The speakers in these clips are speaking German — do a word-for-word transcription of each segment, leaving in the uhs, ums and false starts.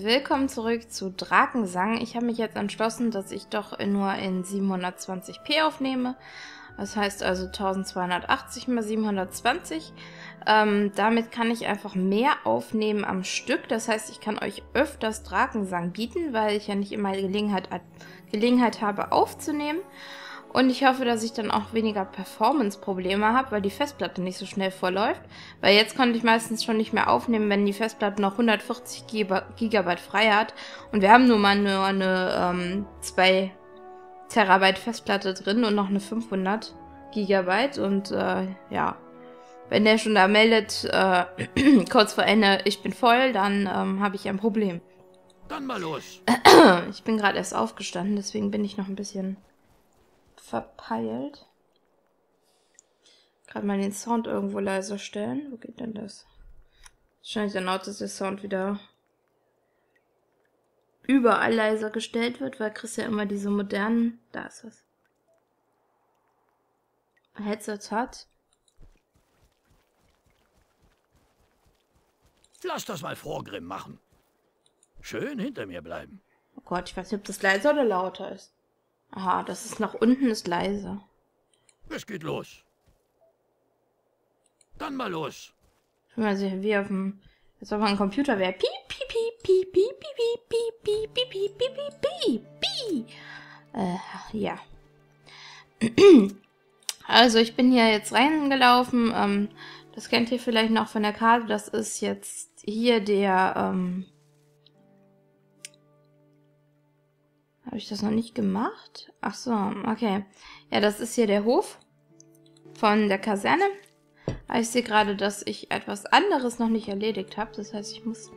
Willkommen zurück zu Drakensang. Ich habe mich jetzt entschlossen, dass ich doch nur in siebenhundertzwanzig p aufnehme. Das heißt also zwölfhundertachtzig mal siebenhundertzwanzig. Ähm, damit kann ich einfach mehr aufnehmen am Stück. Das heißt, ich kann euch öfters Drakensang bieten, weil ich ja nicht immer Gelegenheit, Gelegenheit habe aufzunehmen. Und ich hoffe, dass ich dann auch weniger Performance-Probleme habe, weil die Festplatte nicht so schnell vorläuft. Weil jetzt konnte ich meistens schon nicht mehr aufnehmen, wenn die Festplatte noch hundertvierzig Gigabyte frei hat. Und wir haben nun mal nur eine ähm, zwei Terabyte Festplatte drin und noch eine fünfhundert Gigabyte. Und äh, ja, wenn der schon da meldet, äh, kurz vor Ende, ich bin voll, dann ähm, habe ich ein Problem. Dann mal los. Ich bin gerade erst aufgestanden, deswegen bin ich noch ein bisschen verpeilt. Gerade mal den Sound irgendwo leiser stellen. Wo geht denn das? Wahrscheinlich dann auch, dass der Sound wieder überall leiser gestellt wird, weil Chris ja immer diese modernen... Da ist es. Headsets hat. Lass das mal Vorgrimm machen. Schön hinter mir bleiben. Oh Gott, ich weiß nicht, ob das leiser oder lauter ist. Aha, das ist nach unten, ist leise. Es geht los. Dann mal los. Schon mal so wie auf dem, als ob man einen Computer wäre. Piep, piep, piep, piep, piep, piep, piep, piep, piep, piep, piep, piep, piep, Äh, ja. Also ich bin hier jetzt reingelaufen. Ähm, das kennt ihr vielleicht noch von der Karte. Das ist jetzt hier der, ähm... Habe ich das noch nicht gemacht? Ach so, okay. Ja, das ist hier der Hof von der Kaserne. Aber ich sehe gerade, dass ich etwas anderes noch nicht erledigt habe. Das heißt, ich muss...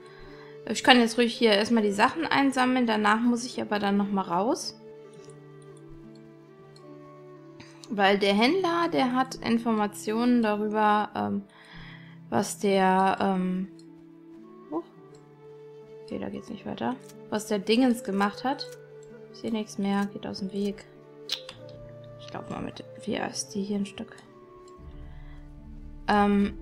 Ich kann jetzt ruhig hier erstmal die Sachen einsammeln. Danach muss ich aber dann nochmal raus. Weil der Händler, der hat Informationen darüber, ähm, was der... Ähm oh. Okay, da geht's nicht weiter. Was der Dingens gemacht hat. Ich sehe nichts mehr, geht aus dem Weg. Ich glaube mal mit V S D hier ein Stück. Ähm.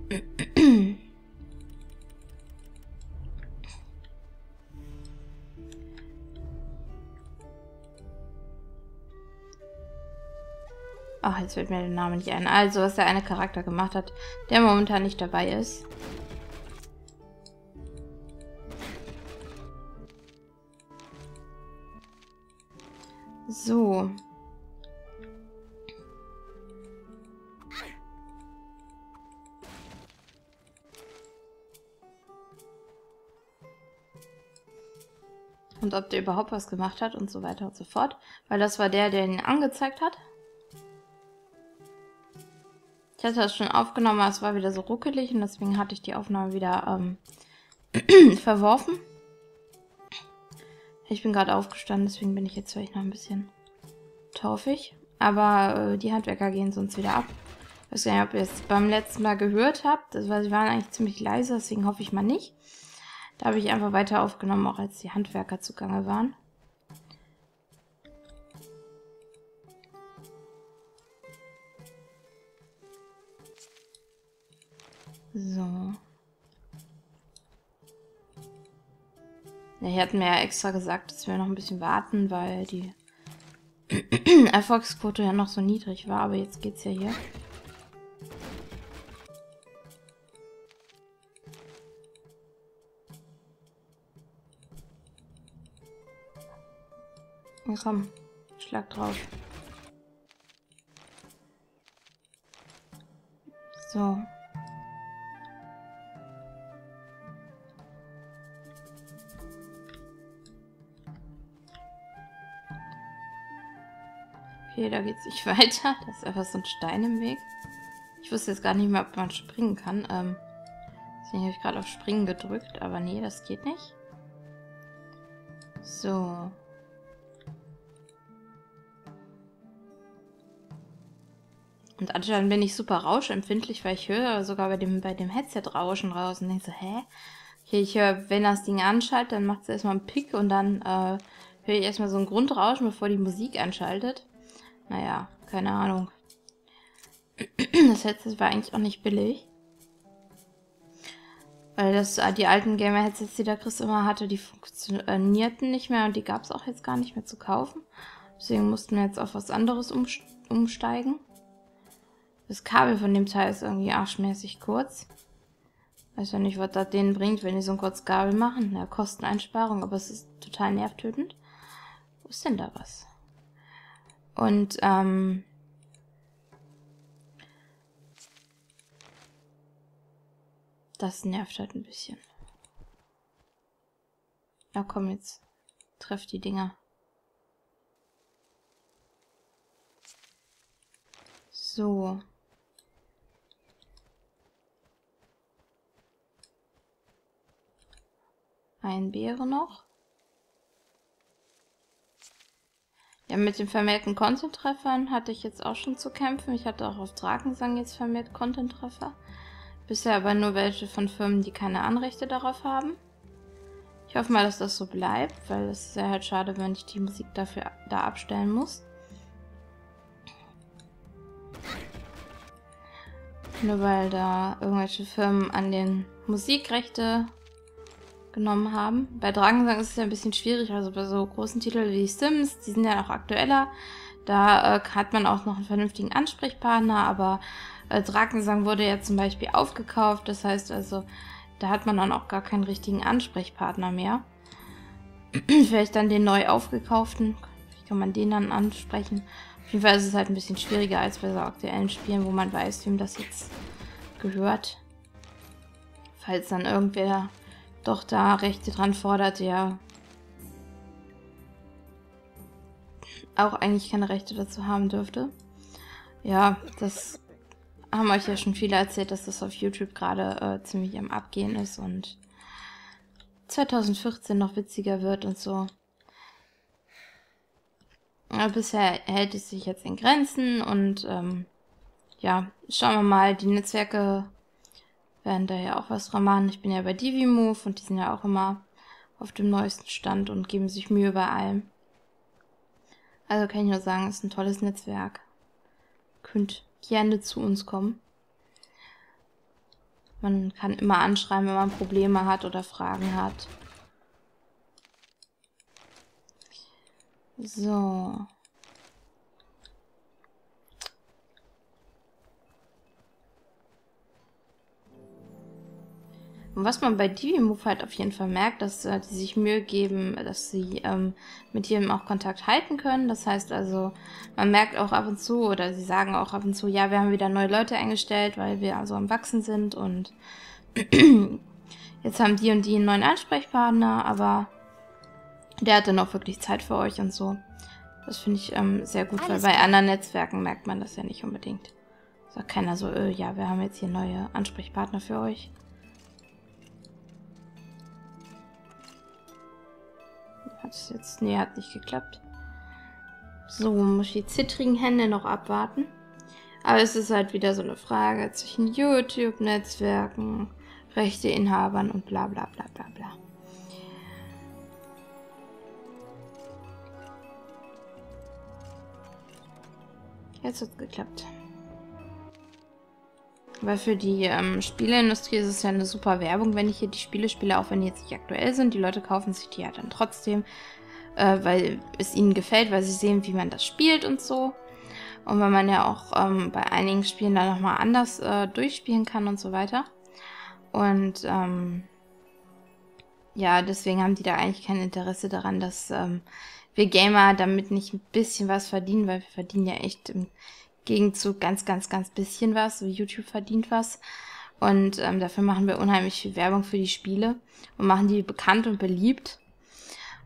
Ach, jetzt fällt mir der Name nicht ein. Also, was der eine Charakter gemacht hat, der momentan nicht dabei ist. So. Und ob der überhaupt was gemacht hat und so weiter und so fort. Weil das war der, der ihn angezeigt hat. Ich hatte das schon aufgenommen, aber es war wieder so ruckelig und deswegen hatte ich die Aufnahme wieder ähm, verworfen. Ich bin gerade aufgestanden, deswegen bin ich jetzt vielleicht noch ein bisschen taufig. Aber äh, die Handwerker gehen sonst wieder ab. Ich weiß gar nicht, ob ihr es beim letzten Mal gehört habt. Das, weil sie waren eigentlich ziemlich leise, deswegen hoffe ich mal nicht. Da habe ich einfach weiter aufgenommen, auch als die Handwerker zugange waren. So. Ja, hier hatten wir ja extra gesagt, dass wir noch ein bisschen warten, weil die Erfolgsquote ja noch so niedrig war, aber jetzt geht's ja hier. Ja, komm, schlag drauf. So. Okay, da geht's nicht weiter. Da ist einfach so ein Stein im Weg. Ich wusste jetzt gar nicht mehr, ob man springen kann. Ähm, deswegen habe ich gerade auf Springen gedrückt. Aber nee, das geht nicht. So. Und anscheinend bin ich super rauschempfindlich, weil ich höre sogar bei dem, bei dem Headset Rauschen raus. Und denke so, hä? Okay, ich höre, wenn das Ding anschaltet, dann macht es erstmal einen Pick. Und dann äh, höre ich erstmal so ein Grundrauschen, bevor die Musik anschaltet. Naja, keine Ahnung. Das Headset war eigentlich auch nicht billig. Weil das, die alten Gamer-Headsets, die der Chris immer hatte, die funktionierten nicht mehr und die gab es auch jetzt gar nicht mehr zu kaufen. Deswegen mussten wir jetzt auf was anderes umsteigen. Das Kabel von dem Teil ist irgendwie arschmäßig kurz. Weiß ja nicht, was das denen bringt, wenn die so ein kurzes Kabel machen. Na, Kosteneinsparung, aber es ist total nervtötend. Wo ist denn da was? Und, ähm... das nervt halt ein bisschen. Na komm, jetzt treff die Dinger. So. Ein Beere noch. Ja, mit den vermehrten Content-Treffern hatte ich jetzt auch schon zu kämpfen. Ich hatte auch auf Drakensang jetzt vermehrt Content-Treffer. Bisher aber nur welche von Firmen, die keine Anrechte darauf haben. Ich hoffe mal, dass das so bleibt, weil es ist ja halt schade, wenn ich die Musik dafür da abstellen muss. Nur weil da irgendwelche Firmen an den Musikrechte genommen haben. Bei Drakensang ist es ja ein bisschen schwierig, also bei so großen Titeln wie Sims, die sind ja auch aktueller. Da äh, hat man auch noch einen vernünftigen Ansprechpartner, aber äh, Drakensang wurde ja zum Beispiel aufgekauft, das heißt also, da hat man dann auch gar keinen richtigen Ansprechpartner mehr. Vielleicht dann den neu aufgekauften, vielleicht kann man den dann ansprechen. Auf jeden Fall ist es halt ein bisschen schwieriger als bei so aktuellen Spielen, wo man weiß, wem das jetzt gehört. Falls dann irgendwer doch da Rechte dran fordert, ja. Auch eigentlich keine Rechte dazu haben dürfte. Ja, das haben euch ja schon viele erzählt, dass das auf YouTube gerade äh, ziemlich am Abgehen ist und zwanzig vierzehn noch witziger wird und so. Aber bisher hält es sich jetzt in Grenzen und ähm, ja, schauen wir mal, die Netzwerke werden da ja auch was dran machen. Ich bin ja bei Divimove und die sind ja auch immer auf dem neuesten Stand und geben sich Mühe bei allem. Also kann ich nur sagen, ist ein tolles Netzwerk. Könnt gerne zu uns kommen. Man kann immer anschreiben, wenn man Probleme hat oder Fragen hat. So. Und was man bei Divimove halt auf jeden Fall merkt, dass äh, die sich Mühe geben, dass sie ähm, mit jedem auch Kontakt halten können. Das heißt also, man merkt auch ab und zu, oder sie sagen auch ab und zu, ja, wir haben wieder neue Leute eingestellt, weil wir also am Wachsen sind und jetzt haben die und die einen neuen Ansprechpartner, aber der hat dann auch wirklich Zeit für euch und so. Das finde ich ähm, sehr gut, weil bei anderen Netzwerken merkt man das ja nicht unbedingt. Sagt keiner so, öh, ja, wir haben jetzt hier neue Ansprechpartner für euch. Hat es jetzt... Nee, hat nicht geklappt. So, muss ich die zittrigen Hände noch abwarten. Aber es ist halt wieder so eine Frage zwischen YouTube-Netzwerken, Rechteinhabern und bla bla bla bla bla. Jetzt hat es geklappt. Weil für die ähm, Spieleindustrie ist es ja eine super Werbung, wenn ich hier die Spiele spiele, auch wenn die jetzt nicht aktuell sind. Die Leute kaufen sich die ja dann trotzdem, äh, weil es ihnen gefällt, weil sie sehen, wie man das spielt und so. Und weil man ja auch ähm, bei einigen Spielen dann nochmal anders äh, durchspielen kann und so weiter. Und ähm, ja, deswegen haben die da eigentlich kein Interesse daran, dass ähm, wir Gamer damit nicht ein bisschen was verdienen, weil wir verdienen ja echt im Gegenzug ganz, ganz, ganz bisschen was, so YouTube verdient was und ähm, dafür machen wir unheimlich viel Werbung für die Spiele und machen die bekannt und beliebt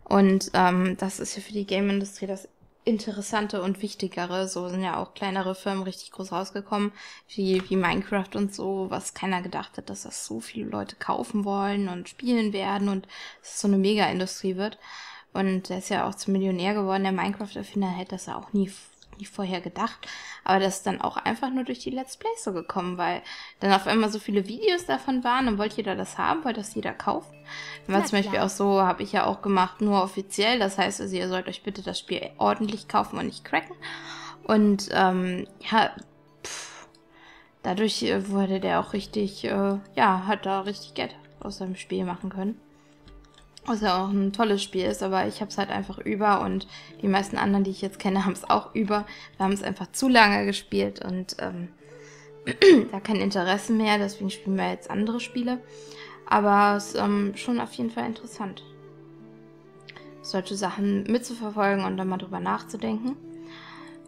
und ähm, das ist ja für die Game-Industrie das Interessante und Wichtigere, so sind ja auch kleinere Firmen richtig groß rausgekommen, wie, wie Minecraft und so, was keiner gedacht hat, dass das so viele Leute kaufen wollen und spielen werden und es so eine Mega-Industrie wird und der ist ja auch zum Millionär geworden, der Minecraft-Erfinder hätte das ja auch nie nicht vorher gedacht, aber das ist dann auch einfach nur durch die Let's Plays so gekommen, weil dann auf einmal so viele Videos davon waren und wollte jeder das haben, wollte das jeder kaufen. Dann war zum Beispiel auch so, habe ich ja auch gemacht, nur offiziell, das heißt also, ihr sollt euch bitte das Spiel ordentlich kaufen und nicht cracken und ähm, ja, pff, dadurch wurde der auch richtig, äh, ja, hat da richtig Geld aus seinem Spiel machen können. Was ja auch ein tolles Spiel ist, aber ich habe es halt einfach über und die meisten anderen, die ich jetzt kenne, haben es auch über. Wir haben es einfach zu lange gespielt und ähm, da kein Interesse mehr, deswegen spielen wir jetzt andere Spiele. Aber es ist ähm, schon auf jeden Fall interessant, solche Sachen mitzuverfolgen und dann mal drüber nachzudenken.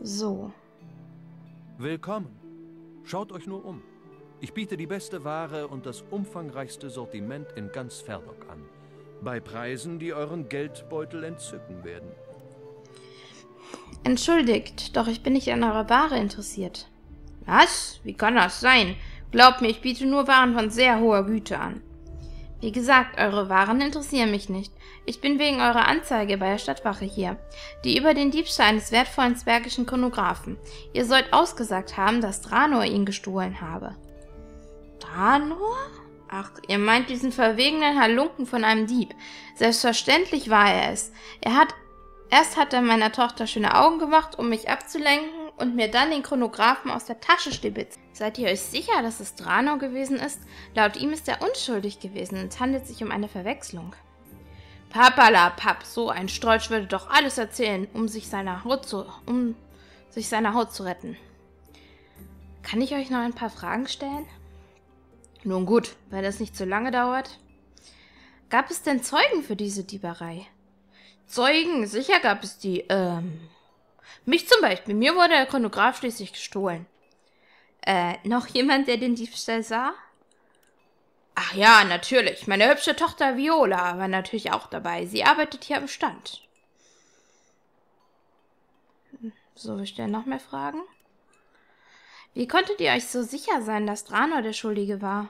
So. Willkommen. Schaut euch nur um. Ich biete die beste Ware und das umfangreichste Sortiment in ganz Ferdok an. Bei Preisen, die euren Geldbeutel entzücken werden. Entschuldigt, doch ich bin nicht an eurer Ware interessiert. Was? Wie kann das sein? Glaubt mir, ich biete nur Waren von sehr hoher Güte an. Wie gesagt, eure Waren interessieren mich nicht. Ich bin wegen eurer Anzeige bei der Stadtwache hier, die über den Diebstahl eines wertvollen zwergischen Chronographen. Ihr sollt ausgesagt haben, dass Dranor ihn gestohlen habe. Dranor? Ach, ihr meint diesen verwegenen Halunken von einem Dieb. Selbstverständlich war er es. Er hat, erst hat er meiner Tochter schöne Augen gemacht, um mich abzulenken und mir dann den Chronographen aus der Tasche stibitzt. Seid ihr euch sicher, dass es Dranor gewesen ist? Laut ihm ist er unschuldig gewesen und es handelt sich um eine Verwechslung. Papalapap, so ein Strolch würde doch alles erzählen, um sich seiner Haut zu, um sich seiner Haut zu retten. Kann ich euch noch ein paar Fragen stellen? Nun gut, wenn das nicht so lange dauert. Gab es denn Zeugen für diese Dieberei? Zeugen? Sicher gab es die, ähm... mich zum Beispiel. Mir wurde der Chronograph schließlich gestohlen. Äh, noch jemand, der den Diebstahl sah? Ach ja, natürlich. Meine hübsche Tochter Viola war natürlich auch dabei. Sie arbeitet hier am Stand. So, wir stellen noch mehr Fragen. Wie konntet ihr euch so sicher sein, dass Dranor der Schuldige war?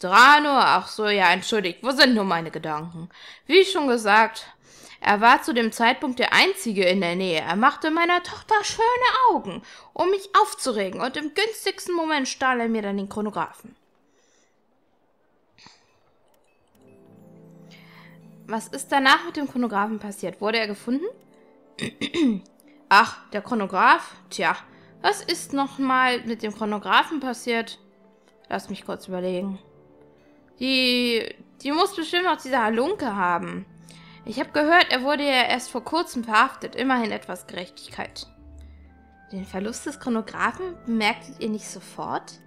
Dranor? Ach so, ja, entschuldigt. Wo sind nur meine Gedanken? Wie schon gesagt, er war zu dem Zeitpunkt der Einzige in der Nähe. Er machte meiner Tochter schöne Augen, um mich aufzuregen. Und im günstigsten Moment stahl er mir dann den Chronographen. Was ist danach mit dem Chronographen passiert? Wurde er gefunden? Ach, der Chronograph? Tja. Was ist nochmal mit dem Chronographen passiert? Lass mich kurz überlegen. Die, die muss bestimmt noch diese Halunke haben. Ich habe gehört, er wurde ja erst vor kurzem verhaftet. Immerhin etwas Gerechtigkeit. Den Verlust des Chronographen bemerktet ihr nicht sofort?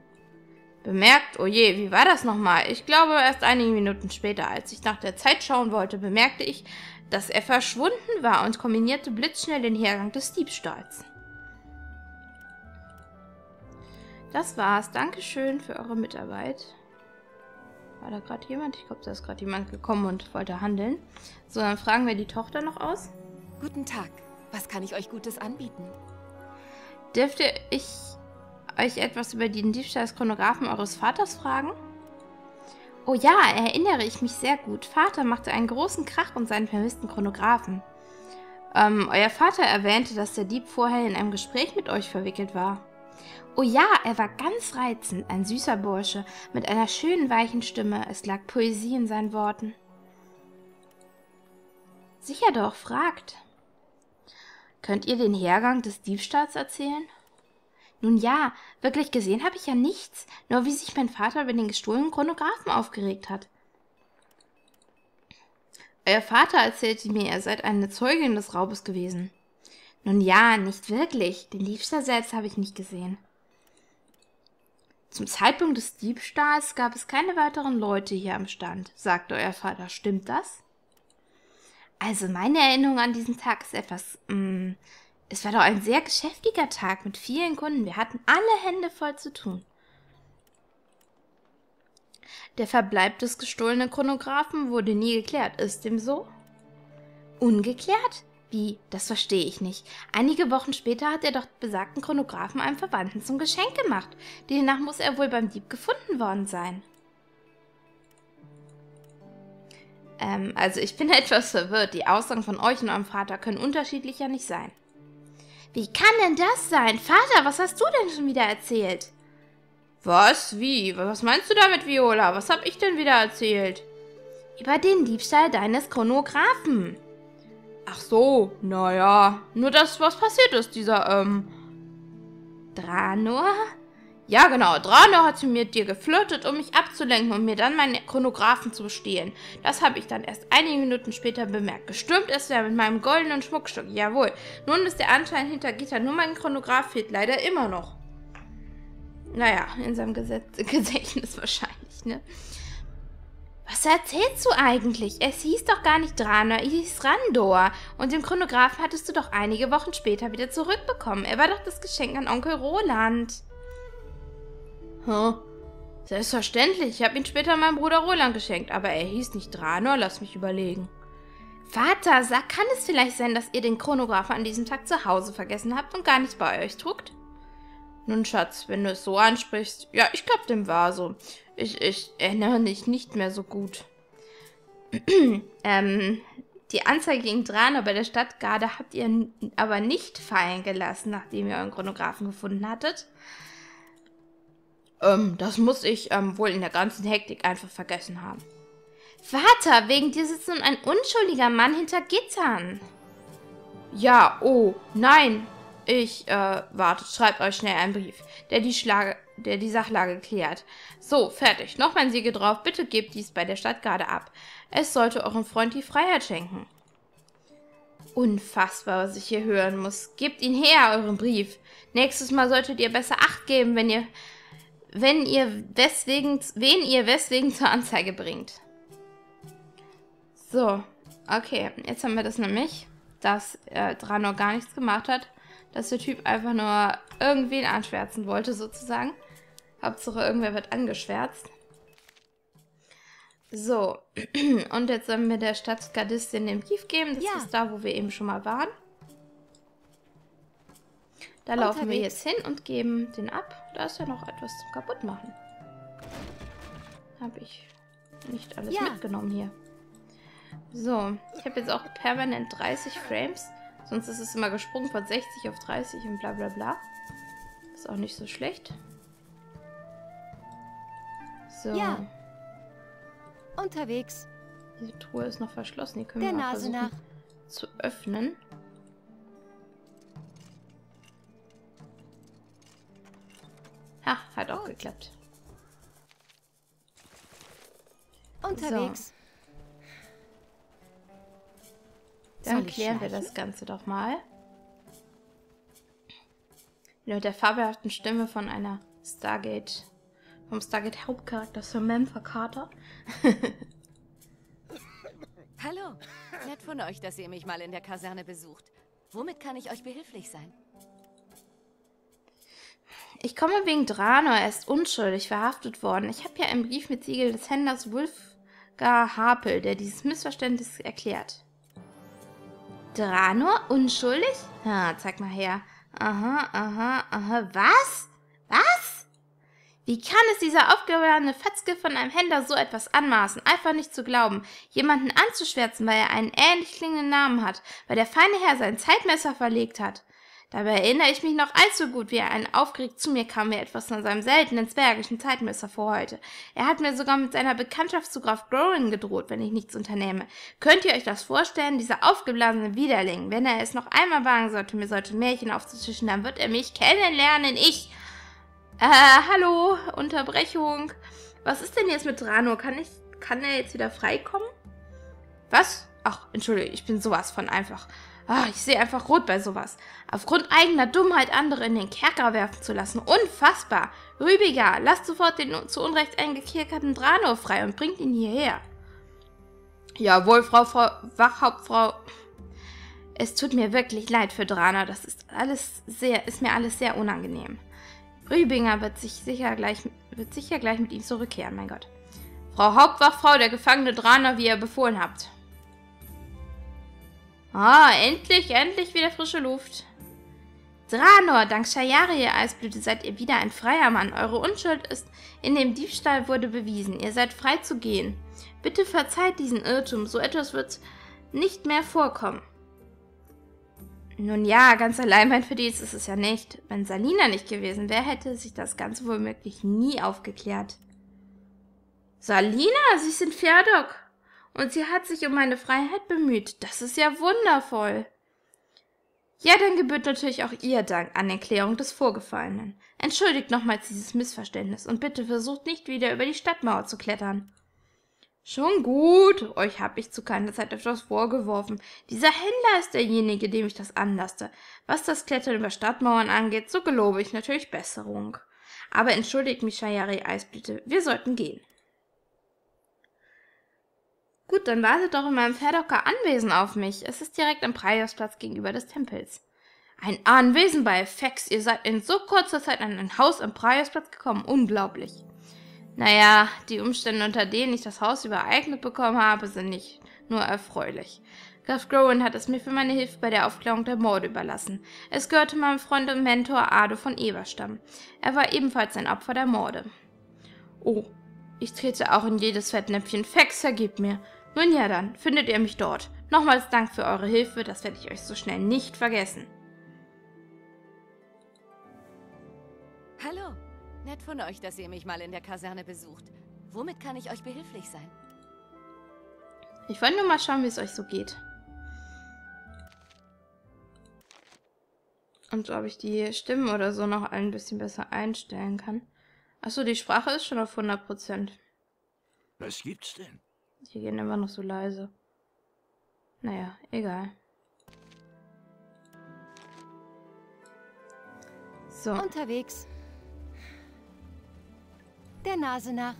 Bemerkt? Oh je, wie war das nochmal? Ich glaube, erst einige Minuten später, als ich nach der Zeit schauen wollte, bemerkte ich, dass er verschwunden war und kombinierte blitzschnell den Hergang des Diebstahls. Das war's. Dankeschön für eure Mitarbeit. War da gerade jemand? Ich glaube, da ist gerade jemand gekommen und wollte handeln. So, dann fragen wir die Tochter noch aus. Guten Tag. Was kann ich euch Gutes anbieten? Dürfte ich euch etwas über den Diebstahl des Chronographen eures Vaters fragen? Oh ja, erinnere ich mich sehr gut. Vater machte einen großen Krach um seinen vermissten Chronographen. Ähm, euer Vater erwähnte, dass der Dieb vorher in einem Gespräch mit euch verwickelt war. Oh ja, er war ganz reizend, ein süßer Bursche, mit einer schönen, weichen Stimme. Es lag Poesie in seinen Worten. Sicher doch, fragt. Könnt ihr den Hergang des Diebstahls erzählen? Nun ja, wirklich gesehen habe ich ja nichts, nur wie sich mein Vater über den gestohlenen Chronographen aufgeregt hat. Euer Vater erzählte mir, ihr seid eine Zeugin des Raubes gewesen. Nun ja, nicht wirklich. Den Diebstahl selbst habe ich nicht gesehen. Zum Zeitpunkt des Diebstahls gab es keine weiteren Leute hier am Stand, sagte euer Vater. Stimmt das? Also meine Erinnerung an diesen Tag ist etwas... Mm, es war doch ein sehr geschäftiger Tag mit vielen Kunden. Wir hatten alle Hände voll zu tun. Der Verbleib des gestohlenen Chronographen wurde nie geklärt. Ist dem so? Ungeklärt? Wie? Das verstehe ich nicht. Einige Wochen später hat er doch besagten Chronographen einem Verwandten zum Geschenk gemacht. Demnach muss er wohl beim Dieb gefunden worden sein. Ähm, also ich bin etwas verwirrt. Die Aussagen von euch und eurem Vater können unterschiedlich ja nicht sein. Wie kann denn das sein? Vater, was hast du denn schon wieder erzählt? Was? Wie? Was meinst du damit, Viola? Was habe ich denn wieder erzählt? Über den Diebstahl deines Chronographen. Ach so, naja, nur das, was passiert ist, dieser, ähm... Dranor? Ja, genau. Dranor hat zu mir dir geflirtet, um mich abzulenken und mir dann meinen Chronographen zu stehlen. Das habe ich dann erst einige Minuten später bemerkt. Gestürmt ist er mit meinem goldenen Schmuckstück. Jawohl. Nun ist der Anschein hinter Gitter. Nur mein Chronograph fehlt leider immer noch. Naja, in seinem Gesetz Gedächtnis wahrscheinlich, ne? Was erzählst du eigentlich? Es hieß doch gar nicht Dranor, es hieß Randor. Und den Chronographen hattest du doch einige Wochen später wieder zurückbekommen. Er war doch das Geschenk an Onkel Roland. Huh? Selbstverständlich, ich habe ihn später meinem Bruder Roland geschenkt, aber er hieß nicht Dranor, lass mich überlegen. Vater, sag, kann es vielleicht sein, dass ihr den Chronographen an diesem Tag zu Hause vergessen habt und gar nicht bei euch trugt? Nun, Schatz, wenn du es so ansprichst, ja, ich glaube, dem war so. Ich, ich erinnere mich nicht mehr so gut. ähm, die Anzeige gegen Dranor bei der Stadtgarde habt ihr aber nicht fallen gelassen, nachdem ihr euren Chronographen gefunden hattet. Ähm, das muss ich ähm, wohl in der ganzen Hektik einfach vergessen haben. Vater, wegen dir sitzt nun ein unschuldiger Mann hinter Gittern. Ja, oh, nein. Ich, äh, wartet, schreibt euch schnell einen Brief, der die, Schlage, der die Sachlage klärt. So, fertig. Noch mein Siegel drauf. Bitte gebt dies bei der Stadtgarde ab. Es sollte eurem Freund die Freiheit schenken. Unfassbar, was ich hier hören muss. Gebt ihn her, euren Brief. Nächstes Mal solltet ihr besser Acht geben, wenn ihr... wenn ihr weswegen, wen ihr weswegen zur Anzeige bringt. So, okay, jetzt haben wir das nämlich, dass äh, Dranor gar nichts gemacht hat, dass der Typ einfach nur irgendwen anschwärzen wollte, sozusagen. Hauptsache, irgendwer wird angeschwärzt. So, und jetzt sollen wir der Stadtgardistin den Brief geben, das ja. ist da, wo wir eben schon mal waren. Da laufen Unterwegs. wir jetzt hin und geben den ab. Da ist ja noch etwas zum Kaputtmachen. Habe ich nicht alles ja. mitgenommen hier. So, ich habe jetzt auch permanent dreißig Frames. Sonst ist es immer gesprungen von sechzig auf dreißig und bla bla bla. Ist auch nicht so schlecht. So. Ja. Unterwegs. Diese Truhe ist noch verschlossen. Die können Der wir mal Nase versuchen nach. zu öffnen. Ah, hat auch oh. geklappt. Unterwegs. So. Dann klären wir das Ganze doch mal. Mit der fabelhaften Stimme von einer Stargate, vom Stargate Hauptcharakter Samantha Carter. Hallo, nett von euch, dass ihr mich mal in der Kaserne besucht. Womit kann ich euch behilflich sein? Ich komme wegen Dranor, er ist unschuldig verhaftet worden. Ich habe ja einen Brief mit Siegel des Händlers Wolfgar Harpel, der dieses Missverständnis erklärt. Dranor? Unschuldig? Ah, zeig mal her. Aha, aha, aha. Was? Was? Wie kann es dieser aufgewärmte Fatzke von einem Händler so etwas anmaßen? Einfach nicht zu glauben. Jemanden anzuschwärzen, weil er einen ähnlich klingenden Namen hat, weil der feine Herr sein Zeitmesser verlegt hat. Dabei erinnere ich mich noch allzu gut, wie er einen aufgeregt zu mir kam, mir etwas von seinem seltenen zwergischen Zeitmesser vorheulte. Er hat mir sogar mit seiner Bekanntschaft zu Graf Goring gedroht, wenn ich nichts unternehme. Könnt ihr euch das vorstellen, dieser aufgeblasene Widerling? Wenn er es noch einmal wagen sollte, mir solche Märchen aufzutischen, dann wird er mich kennenlernen, ich... Äh, hallo, Unterbrechung. Was ist denn jetzt mit Dranor? Kann ich, kann er jetzt wieder freikommen? Was? Ach, entschuldige, ich bin sowas von einfach... Ah, ich sehe einfach rot bei sowas. Aufgrund eigener Dummheit andere in den Kerker werfen zu lassen. Unfassbar. Rübiger, lasst sofort den zu Unrecht eingekerkerten Dranor frei und bringt ihn hierher. Jawohl, Frau, Frau Wachhauptfrau. Es tut mir wirklich leid für Dranor. Das ist alles sehr, ist mir alles sehr unangenehm. Rübiger wird sich sicher gleich, wird sicher gleich mit ihm zurückkehren, mein Gott. Frau Hauptwachfrau, der gefangene Dranor, wie ihr befohlen habt. Ah, endlich, endlich wieder frische Luft. Dranor, dank Shayari Eisblüte seid ihr wieder ein freier Mann. Eure Unschuld ist in dem Diebstahl wurde bewiesen. Ihr seid frei zu gehen. Bitte verzeiht diesen Irrtum. So etwas wird nicht mehr vorkommen. Nun ja, ganz allein mein Verdienst ist es ja nicht. Wenn Salina nicht gewesen wäre, hätte sich das Ganze womöglich nie aufgeklärt. Salina, Sie sind Ferdok. Und sie hat sich um meine Freiheit bemüht. Das ist ja wundervoll. Ja, dann gebührt natürlich auch ihr Dank an die Klärung des Vorgefallenen. Entschuldigt nochmals dieses Missverständnis und bitte versucht nicht wieder über die Stadtmauer zu klettern. Schon gut, euch habe ich zu keiner Zeit öfters vorgeworfen. Dieser Händler ist derjenige, dem ich das anlasste. Was das Klettern über Stadtmauern angeht, so gelobe ich natürlich Besserung. Aber entschuldigt mich, Shayari Eisblüte, wir sollten gehen. Gut, dann wartet doch in meinem Ferdoker Anwesen auf mich. Es ist direkt am Praiosplatz gegenüber des Tempels. Ein Anwesen bei Fex. Ihr seid in so kurzer Zeit an ein Haus am Praiosplatz gekommen. Unglaublich. Naja, die Umstände, unter denen ich das Haus übereignet bekommen habe, sind nicht nur erfreulich. Graf Goring hat es mir für meine Hilfe bei der Aufklärung der Morde überlassen. Es gehörte meinem Freund und Mentor Ado von Eberstamm. Er war ebenfalls ein Opfer der Morde. Oh, ich trete auch in jedes Fettnäpfchen. Fex, vergib mir. Nun ja dann, findet ihr mich dort. Nochmals Dank für eure Hilfe, das werde ich euch so schnell nicht vergessen. Hallo, nett von euch, dass ihr mich mal in der Kaserne besucht. Womit kann ich euch behilflich sein? Ich wollte nur mal schauen, wie es euch so geht. Und ob ich die Stimmen oder so noch ein bisschen besser einstellen kann. Achso, die Sprache ist schon auf hundert Prozent. Was gibt's denn? Die gehen immer noch so leise. Naja, egal. So. Unterwegs. Der Nase nach.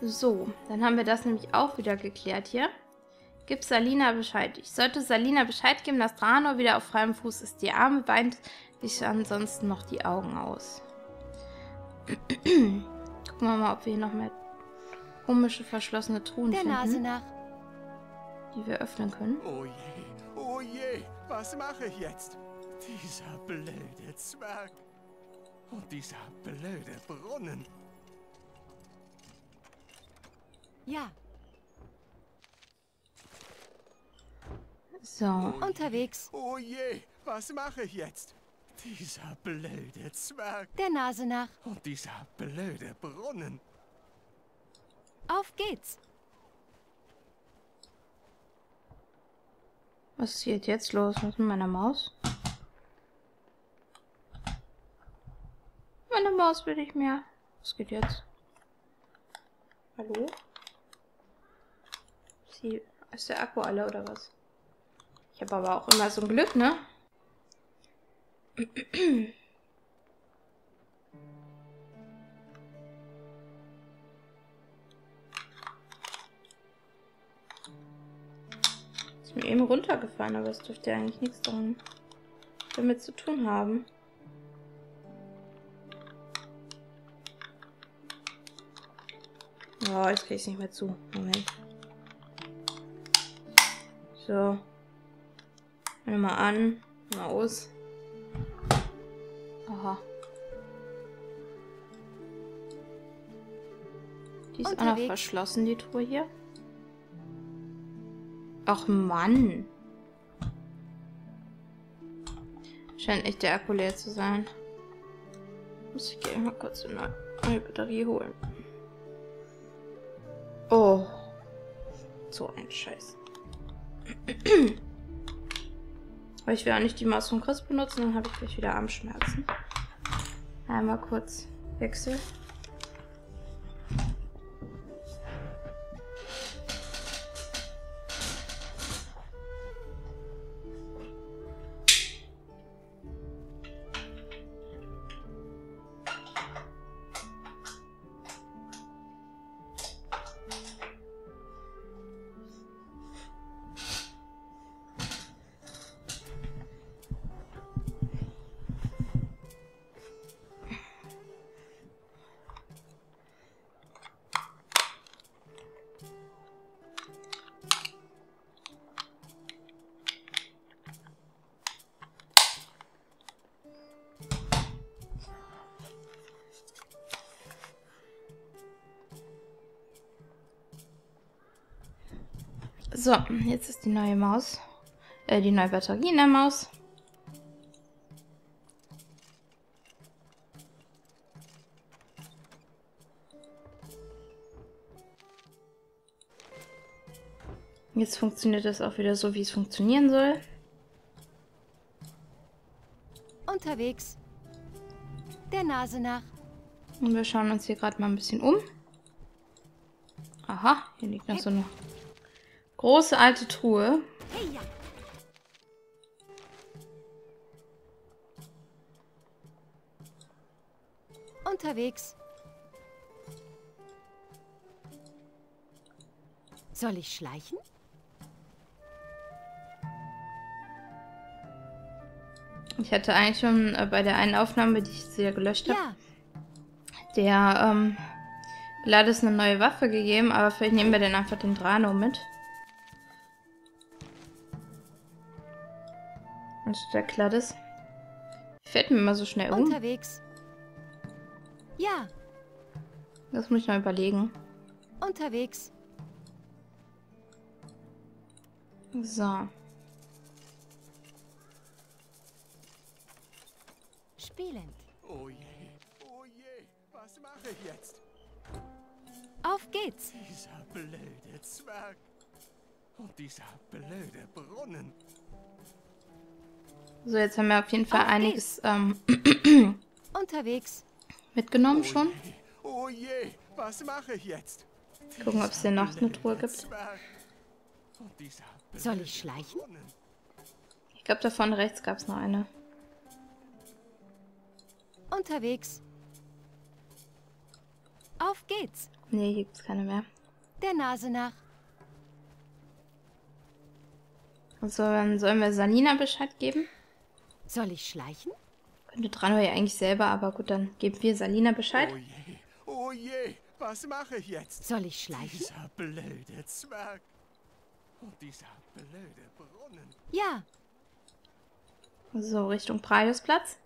So, dann haben wir das nämlich auch wieder geklärt hier. Gib Salina Bescheid. Ich sollte Salina Bescheid geben, dass Dranor wieder auf freiem Fuß ist. Die Arme weint sich ansonsten noch die Augen aus. Gucken wir mal, ob wir hier noch mehr komische, verschlossene Truhen der finden, Nase nach. Die wir öffnen können. Oh je, oh je, was mache ich jetzt? Dieser blöde Zwerg und dieser blöde Brunnen. Ja. So. Unterwegs. Oh je, was mache ich jetzt? Dieser blöde Zwerg. Der Nase nach. Und dieser blöde Brunnen. Auf geht's. Was geht jetzt los? Was ist mit meiner Maus? Meine Maus will ich mir. Was geht jetzt? Hallo? Sie, ist der Akku alle oder was? Ich habe aber auch immer so ein Glück, ne? Ist mir eben runtergefallen, aber es dürfte ja eigentlich nichts dran, damit zu tun haben. Oh, jetzt krieg ich es nicht mehr zu. Moment. So. Mal an. Mal aus. Aha. Die ist Unterwegs. Auch noch verschlossen, die Truhe hier. Ach Mann. Scheint echt der Akku leer zu sein. Muss ich gleich mal kurz eine neue Batterie holen. Oh. So ein Scheiß. Aber ich will auch nicht die Maus von Chris benutzen, dann habe ich gleich wieder Armschmerzen. Einmal kurz Wechsel. So, jetzt ist die neue Maus, äh, die neue Batterie in der Maus. Jetzt funktioniert das auch wieder so, wie es funktionieren soll. Unterwegs. Der Nase nach. Und wir schauen uns hier gerade mal ein bisschen um. Aha, hier liegt noch so eine große alte Truhe. Unterwegs. Soll ich schleichen? Ich hatte eigentlich schon bei der einen Aufnahme, die ich jetzt hier gelöscht habe, ja. der ähm, Gladys eine neue Waffe gegeben, aber vielleicht nehmen wir dann einfach den Dranor mit. Und der Gladys fällt mir immer so schnell um. Unterwegs. Ja. Das muss ich noch überlegen. Unterwegs. So. Spielend. Oh je, oh je, was mache ich jetzt? Auf geht's. Dieser blöde Zwerg und dieser blöde Brunnen. So, jetzt haben wir auf jeden Fall auf einiges ähm, unterwegs mitgenommen schon. Oh je, oh je, was mache ich jetzt? Gucken, ob es denn noch eine Truhe gibt. Soll ich schleichen? Ich glaube, da vorne rechts gab es noch eine. Unterwegs. Auf geht's. Nee, hier gibt's keine mehr. Der Nase nach. Also, dann sollen wir Salina Bescheid geben? Soll ich schleichen? Könnte Dranor ja eigentlich selber, aber gut, dann geben wir Salina Bescheid. Oh je, oh je, was mache ich jetzt? Soll ich schleichen? Dieser blöde Zwerg. Und dieser blöde Brunnen. Ja. So, Richtung Praiosplatz.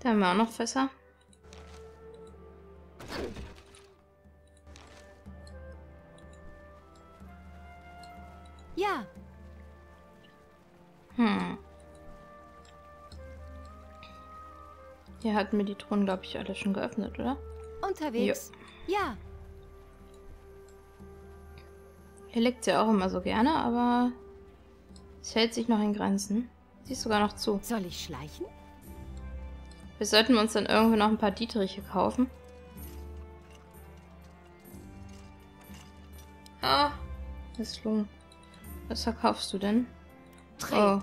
Da haben wir auch noch Fässer. Ja. Hm. Hier hatten wir die Truhen, glaube ich, alle schon geöffnet, oder? Unterwegs. Jo. Ja. Hier liegt sie ja auch immer so gerne, aber es hält sich noch in Grenzen. Sie ist sogar noch zu. Soll ich schleichen? Wir sollten uns dann irgendwo noch ein paar Dietriche kaufen. Ah, das Lungen. Was verkaufst du denn? Oh.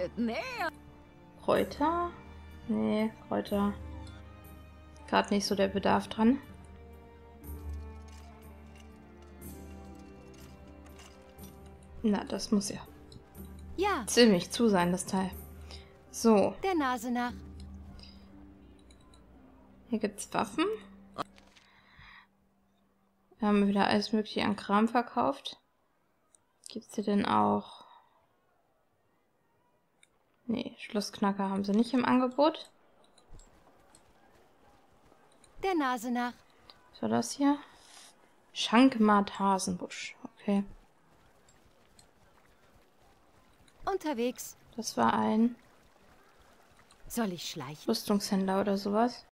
Kräuter? Nee, Kräuter. Gerade nicht so der Bedarf dran. Na, das muss ja. Ja. Ziemlich zu sein, das Teil. So. Der Nase nach. Hier gibt es Waffen. Da haben wir wieder alles mögliche an Kram verkauft. Gibt es hier denn auch... Nee, Schlossknacker haben sie nicht im Angebot. Der Nase nach. Was war das hier? Schankmat Hasenbusch. Okay. Unterwegs. Das war ein... Soll ich schleichen? Rüstungshändler oder sowas.